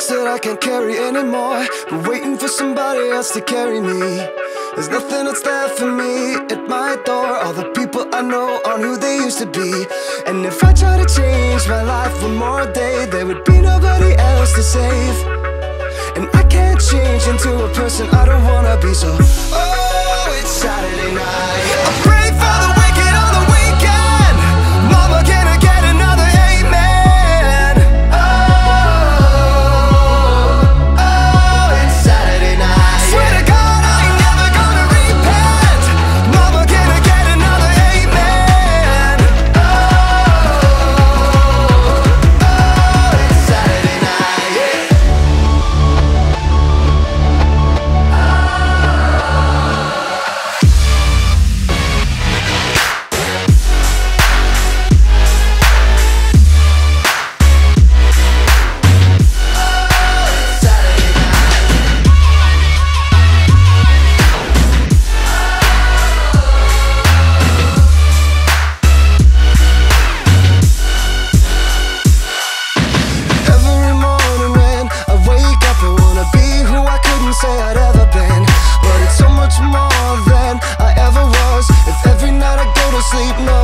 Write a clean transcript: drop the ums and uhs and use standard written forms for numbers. bags that I can't carry anymore. But waiting for somebody else to carry me. There's nothing that's there for me at my door. All the people I know aren't who they used to be. And if I try to change my life one more day, there would be nobody else to save. And I can't change into a person I don't wanna be. So, oh, it's Saturday night. I pray for the wicked on the weekend. Mama, can I get another amen? Oh, oh, it's Saturday night. Swear to God, I ain't never gonna repent. Mama, can I get another amen? Oh, oh, it's Saturday night. Sleep, no.